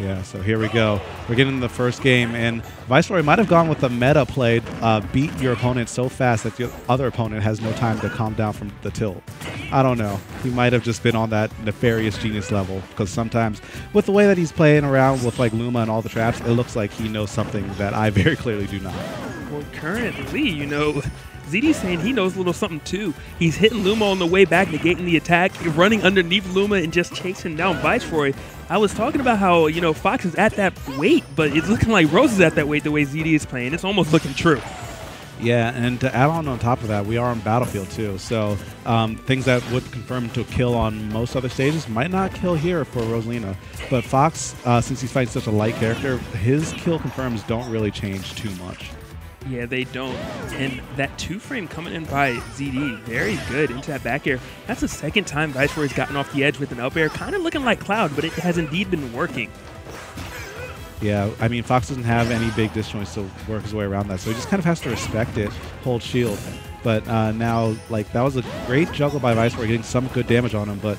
Yeah, so here we go. We're getting the first game, and Viceroy might have gone with the meta play, beat your opponent so fast that your other opponent has no time to calm down from the tilt. I don't know. He might have just been on that nefarious genius level, because sometimes with the way that he's playing around with like Luma and all the traps, it looks like he knows something that I very clearly do not. Well, currently, you know, ZD's saying he knows a little something too. He's hitting Luma on the way back, negating the attack, running underneath Luma and just chasing down Viceroy. I was talking about how, you know, Fox is at that weight, but it's looking like Rose is at that weight the way ZD is playing. It's almost looking true. Yeah, and to add on top of that, we are on Battlefield too. So things that would confirm to kill on most other stages might not kill here for Rosalina. But Fox, since he's fighting such a light character, his kill confirms don't really change too much. Yeah, they don't. And that two-frame coming in by ZD, very good into that back air. That's the second time Viceroy's gotten off the edge with an up air, kind of looking like Cloud, but it has indeed been working. Yeah, I mean, Fox doesn't have any big disjoints to work his way around that, so he just kind of has to respect it, hold shield. But now, like, that was a great juggle by Viceroy, getting some good damage on him, but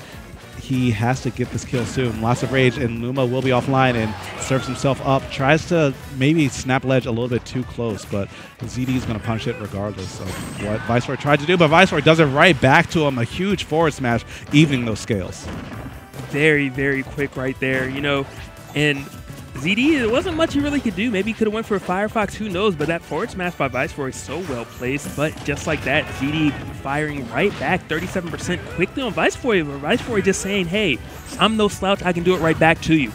he has to get this kill soon. Lots of rage, and Luma will be offline and serves himself up. Tries to maybe snap ledge a little bit too close, but ZD is going to punch it regardless of what Viceroy tried to do. But Viceroy does it right back to him. A huge forward smash, evening those scales. Very, very quick right there, you know. And ZD, there wasn't much he really could do. Maybe he could have went for a Firefox, who knows, but that forward smash by Viceroy is so well placed. But just like that, ZD firing right back, 37% quickly on Viceroy, but Viceroy just saying, hey, I'm no slouch, I can do it right back to you.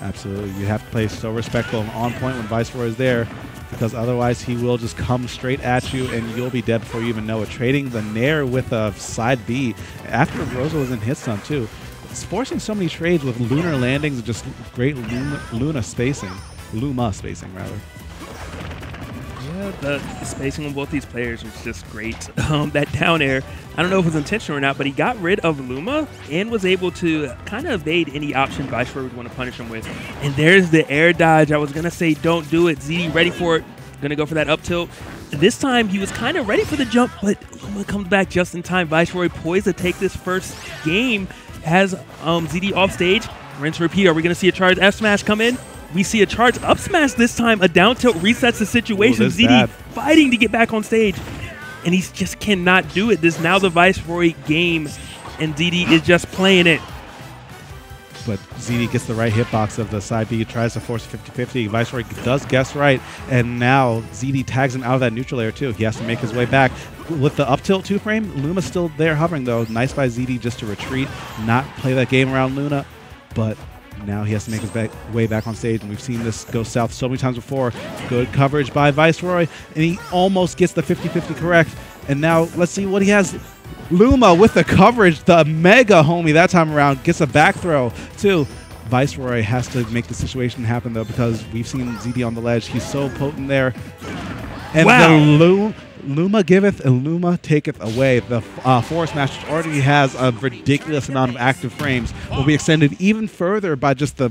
Absolutely, you have to play so respectful and on point when Viceroy is there, because otherwise he will just come straight at you and you'll be dead before you even know it. Trading the Nair with a side B after Rosa was in hit stun too. It's forcing so many trades with lunar landings and just great Luma spacing. Yeah, the spacing on both these players was just great. That down air, I don't know if it was intentional or not, but he got rid of Luma and was able to kind of evade any option Viceroy would want to punish him with. And there's the air dodge. I was going to say don't do it. ZD ready for it. Going to go for that up tilt. This time, he was kind of ready for the jump, but Luma comes back just in time. Viceroy poised to take this first game. Has ZD off stage. Rinse repeat. Are we going to see a charge F smash come in? We see a charge up smash this time. A down tilt resets the situation. Ooh, ZD bad. Fighting to get back on stage, and he just cannot do it. This now the Viceroy game, and ZD is just playing it. But ZD gets the right hitbox of the side B, tries to force 50-50. Viceroy does guess right, and now ZD tags him out of that neutral air too. He has to make his way back. With the up tilt two frame, Luma's still there hovering though. Nice by ZD just to retreat, not play that game around Luna, but now he has to make his way back on stage, and we've seen this go south so many times before. Good coverage by Viceroy, and he almost gets the 50-50 correct, and now let's see what he has. Luma with the coverage, the mega homie that time around, gets a back throw too. Viceroy has to make the situation happen though, because we've seen ZD on the ledge. He's so potent there. And wow. Luma giveth and Luma taketh away. The Forest Master already has a ridiculous amount of active frames. Will be extended even further by just the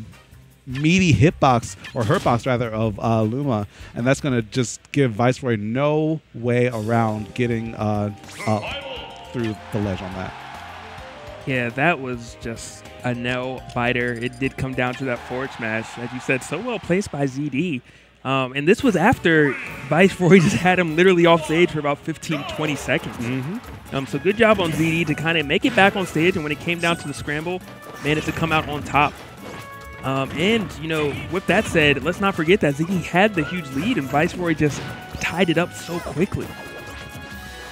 meaty hitbox, or hurtbox rather, of Luma, and that's going to just give Viceroy no way around getting through the ledge on that. Yeah, that was just a nail biter. It did come down to that forward smash, as you said, so well placed by ZD. And this was after Viceroy just had him literally off stage for about 15, 20 seconds. Mm-hmm. So good job on ZD to kind of make it back on stage, and when it came down to the scramble, managed to come out on top. And, you know, with that said, let's not forget that ZD had the huge lead, and Viceroy just tied it up so quickly.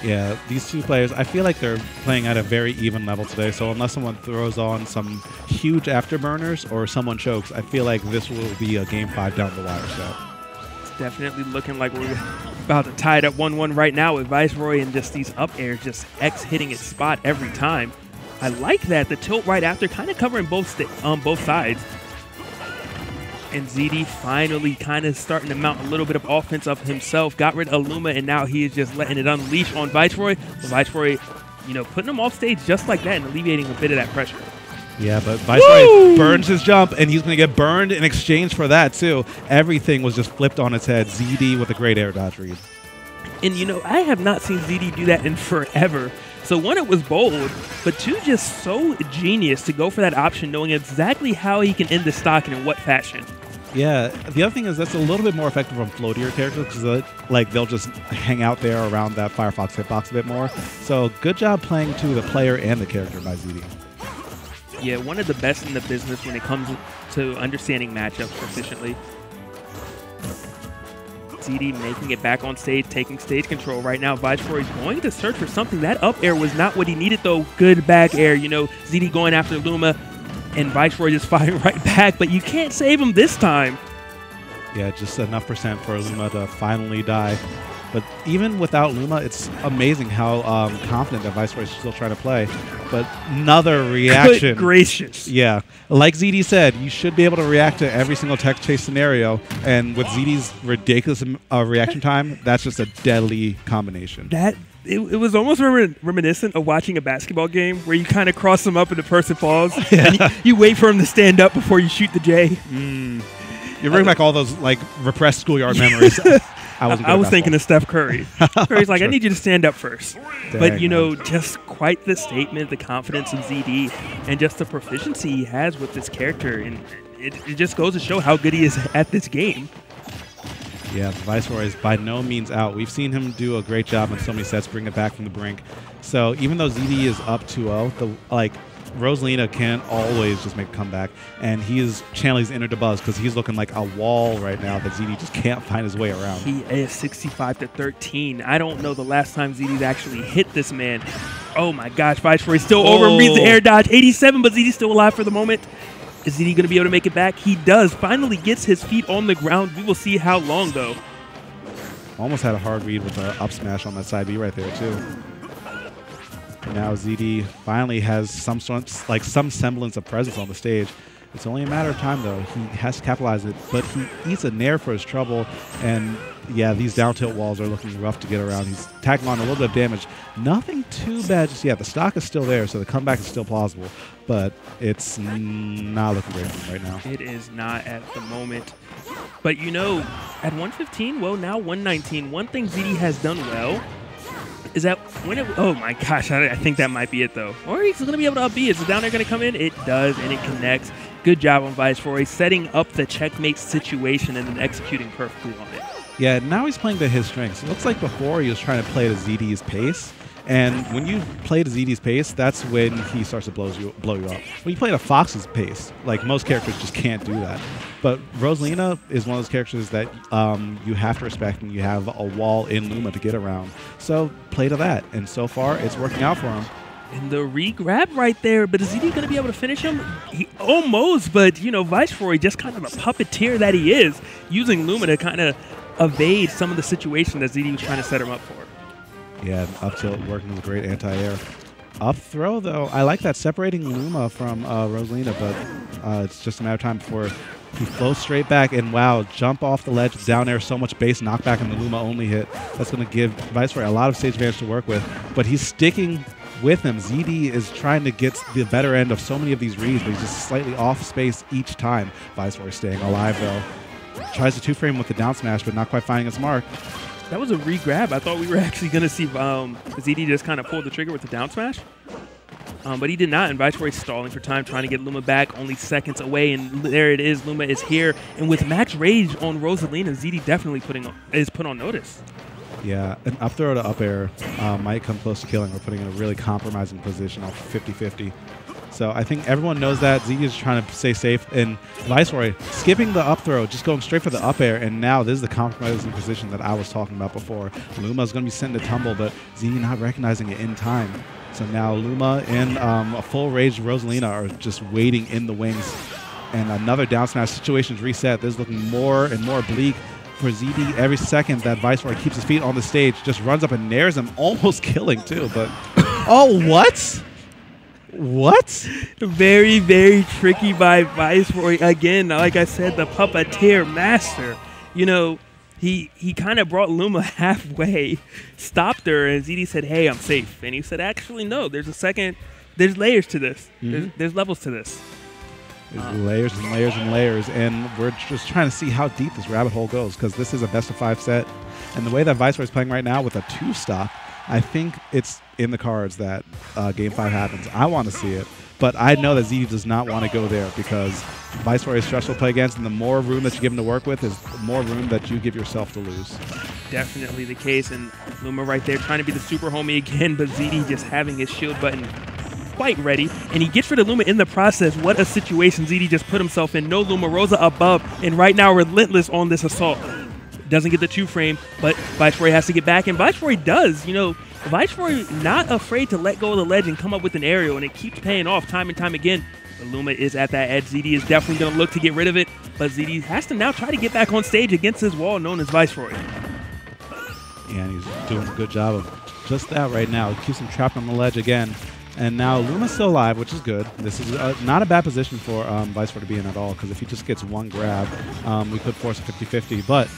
Yeah, these two players, I feel like they're playing at a very even level today, so unless someone throws on some huge afterburners or someone chokes, I feel like this will be a Game 5 down the wire, so. It's definitely looking like we're about to tie it up 1-1 right now with Viceroy, and just these up airs, just X hitting its spot every time. I like that, the tilt right after, kind of covering both sides. And ZD finally kind of starting to mount a little bit of offense of himself. Got rid of Luma, and now he is just letting it unleash on Viceroy. But Viceroy, you know, putting him off stage just like that and alleviating a bit of that pressure. Yeah, but Viceroy burns his jump, and he's going to get burned in exchange for that, too. Everything was just flipped on its head. ZD with a great air dodge read. And, you know, I have not seen ZD do that in forever. So one, it was bold, but two, just so genius to go for that option, knowing exactly how he can end the stock and in what fashion. Yeah, the other thing is that's a little bit more effective on floatier characters because like they'll just hang out there around that Firefox hitbox a bit more. So good job playing to the player and the character by ZD. Yeah, one of the best in the business when it comes to understanding matchups efficiently. ZD making it back on stage, taking stage control right now. Viceroy going to search for something. That up air was not what he needed, though. Good back air. You know, ZD going after Luma, and Viceroy just fighting right back. But you can't save him this time. Yeah, just enough percent for Luma to finally die. But even without Luma, it's amazing how confident that Viceroy is still trying to play. But another reaction. Good gracious. Yeah. Like ZD said, you should be able to react to every single tech chase scenario. And with ZD's ridiculous reaction time, that's just a deadly combination. It was almost reminiscent of watching a basketball game where you kind of cross him up and the person falls. Yeah. And you wait for him to stand up before you shoot the J. Mm. You bring back all those like repressed schoolyard memories. I was thinking of Steph Curry. Curry's like, I need you to stand up first. Dang, but, you know, just quite the statement, the confidence in ZD, and just the proficiency he has with this character. And it just goes to show how good he is at this game. Yeah, Viceroy is by no means out. We've seen him do a great job on so many sets, bring it back from the brink. So even though ZD is up 2-0, Rosalina can't always just make a comeback, and he is channeling his inner DeBuzz because he's looking like a wall right now that ZD just can't find his way around. He is 65-13. I don't know the last time ZD's actually hit this man. Oh my gosh, Viceroy still over, reads the air dodge, 87, but ZD's still alive for the moment. Is ZD going to be able to make it back? He does. Finally gets his feet on the ground. We will see how long, though. Almost had a hard read with an up smash on that side B right there, too. Now ZD finally has some sort, like some semblance of presence on the stage. It's only a matter of time, though. He has to capitalize it, but he eats a nair for his trouble. And yeah, these down tilt walls are looking rough to get around. He's tacking on a little bit of damage. Nothing too bad just yet. The stock is still there, so the comeback is still plausible. But it's not looking great right now. It is not at the moment. But you know, at 115, well, now 119. One thing ZD has done well is that when it... Oh, my gosh. I think that might be it, though. Or he's going to be able to up B. Is the down air going to come in? It does, and it connects. Good job on Viceroy, setting up the checkmate situation and then executing perfectly on it. Yeah, now he's playing to his strengths. It looks like before he was trying to play to ZD's pace. And when you play to ZD's pace, that's when he starts to blow you up. When you play to Fox's pace, like most characters just can't do that. But Rosalina is one of those characters that you have to respect, and you have a wall in Luma to get around. So play to that, and so far it's working out for him. And the re-grab right there, but is ZD going to be able to finish him? He almost, but you know, Viceroy, just kind of a puppeteer that he is, using Luma to kind of evade some of the situation that ZD was trying to set him up for. Yeah, up tilt working with great anti-air. Up throw, though, I like that, separating Luma from Rosalina, but it's just a matter of time before he flows straight back, and wow, jump off the ledge, down air, so much base knockback on the Luma only hit. That's going to give Viceroy a lot of stage advantage to work with, but he's sticking with him. ZD is trying to get the better end of so many of these reads, but he's just slightly off space each time. Viceroy staying alive, though. Tries to two-frame with the down smash, but not quite finding his mark. That was a re-grab. I thought we were actually going to see ZD just kind of pull the trigger with the down smash. But he did not, and Viceroy stalling for time, trying to get Luma back, only seconds away, and there it is. Luma is here, and with max rage on Rosalina, ZD definitely is put on notice. Yeah, an up throw to up air might come close to killing. We're putting in a really compromising position off 50-50. So I think everyone knows that. ZD is trying to stay safe. And Viceroy skipping the up throw, just going straight for the up air. And now this is the compromising position that I was talking about before. Luma is going to be sent to tumble, but ZD not recognizing it in time. So now Luma and a full-raged Rosalina are just waiting in the wings. And another down smash. Situation's reset. This is looking more and more bleak for ZD every second that Viceroy keeps his feet on the stage. Just runs up and nairs him, almost killing too. But oh, what? What? Very, very tricky by Viceroy. Again, like I said, the puppeteer master. You know, he kind of brought Luma halfway, stopped her, and ZD said, hey, I'm safe. And he said, actually, no, there's a second. There's layers to this. Mm-hmm. There's levels to this. There's layers and layers and layers. And we're just trying to see how deep this rabbit hole goes because this is a best-of-5 set. And the way that Viceroy is playing right now with a two-stop, I think it's in the cards that Game 5 happens. I want to see it, but I know that ZD does not want to go there because Viceroy is stressful to play against, and the more room that you give him to work with is the more room that you give yourself to lose. Definitely the case, and Luma right there trying to be the super homie again, but ZD just having his shield button quite ready, and he gets rid of Luma in the process. What a situation ZD just put himself in. No Luma, Rosa above, and right now relentless on this assault. Doesn't get the two frame, but Viceroy has to get back, and Viceroy does. You know, Viceroy not afraid to let go of the ledge and come up with an aerial, and it keeps paying off time and time again. But Luma is at that edge. ZD is definitely going to look to get rid of it, but ZD has to now try to get back on stage against his wall known as Viceroy. And he's doing a good job of just that right now. He keeps him trapped on the ledge again. And now Luma's still alive, which is good. This is not a bad position for Viceroy to be in at all, because if he just gets one grab, we could force a 50-50. But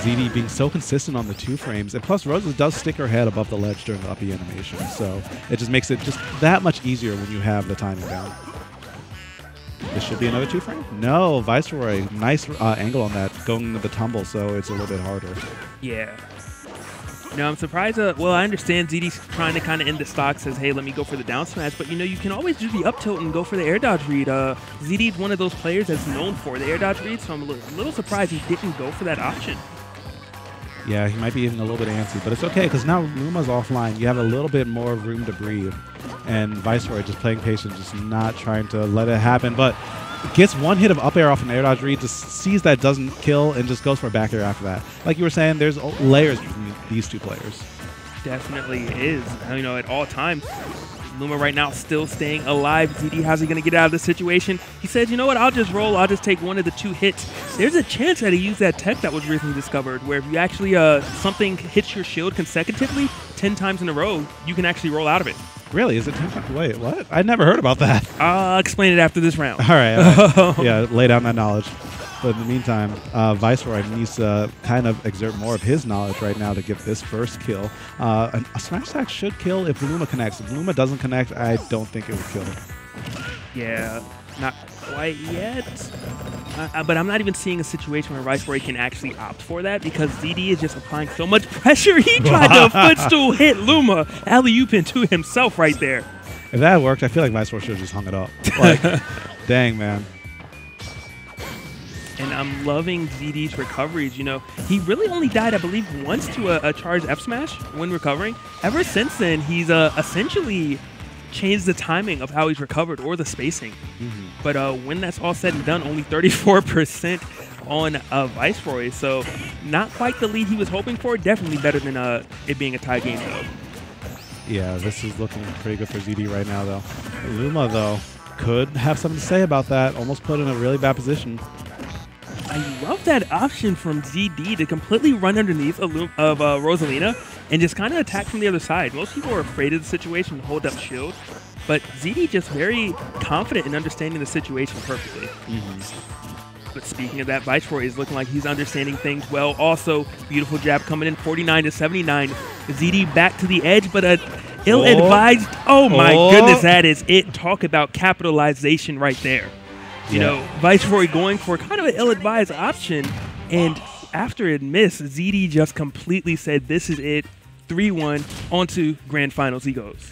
ZD being so consistent on the two frames, and plus Rosa does stick her head above the ledge during the uppy animation, so it just makes it just that much easier when you have the timing down. This should be another two frame. No, Viceroy, nice angle on that, going to the tumble, so it's a little bit harder. Yeah. No, I'm surprised. Well, I understand ZD's trying to kind of end the stock, says, hey, let me go for the down smash. But, you know, you can always do the up tilt and go for the air dodge read. ZD's one of those players that's known for the air dodge read, so I'm a little surprised he didn't go for that option. Yeah, he might be even a little bit antsy, but it's okay, because now Luma's offline. You have a little bit more room to breathe. And Viceroy just playing patient, just not trying to let it happen. But gets one hit of up air off an air dodge read, just sees that doesn't kill, and just goes for a back air after that. Like you were saying, there's layers between these two players. Definitely is. You know, at all times, Luma right now still staying alive. ZD, how's he going to get out of this situation? He says, you know what, I'll just roll. I'll just take one of the two hits. There's a chance that he used that tech that was recently discovered, where if you actually, something hits your shield consecutively 10 times in a row, you can actually roll out of it. Really? Is it 10? Wait, what? I never heard about that. I'll explain it after this round. All right. Yeah, lay down that knowledge. But in the meantime, Viceroy needs to kind of exert more of his knowledge right now to get this first kill. A smash attack should kill if Luma connects. If Luma doesn't connect, I don't think it would kill. Yeah, not quite yet. But I'm not even seeing a situation where Viceroy can actually opt for that, because ZD is just applying so much pressure. He tried to footstool hit Luma, alley-ooping to himself right there. If that worked, I feel like Viceroy should have just hung it up. Like, dang, man. And I'm loving ZD's recoveries. You know, he really only died, I believe, once to a charged F smash when recovering. Ever since then, he's essentially changed the timing of how he's recovered or the spacing. Mm-hmm. But when that's all said and done, only 34% on Viceroy. So not quite the lead he was hoping for. Definitely better than it being a tie game, though. Yeah, this is looking pretty good for ZD right now, though. Luma, though, could have something to say about that. Almost put in a really bad position. I love that option from ZD to completely run underneath of Rosalina and just kind of attack from the other side. Most people are afraid of the situation, hold up shield, but ZD just very confident in understanding the situation perfectly. Mm-hmm. But speaking of that, Viceroy is looking like he's understanding things well. Also, beautiful jab coming in, 49-79. ZD back to the edge, but a ill-advised, oh my goodness, that is it. Talk about capitalization right there. You know, Viceroy going for kind of an ill-advised option, and after it missed, ZD just completely said, this is it, 3-1, on to Grand Finals he goes.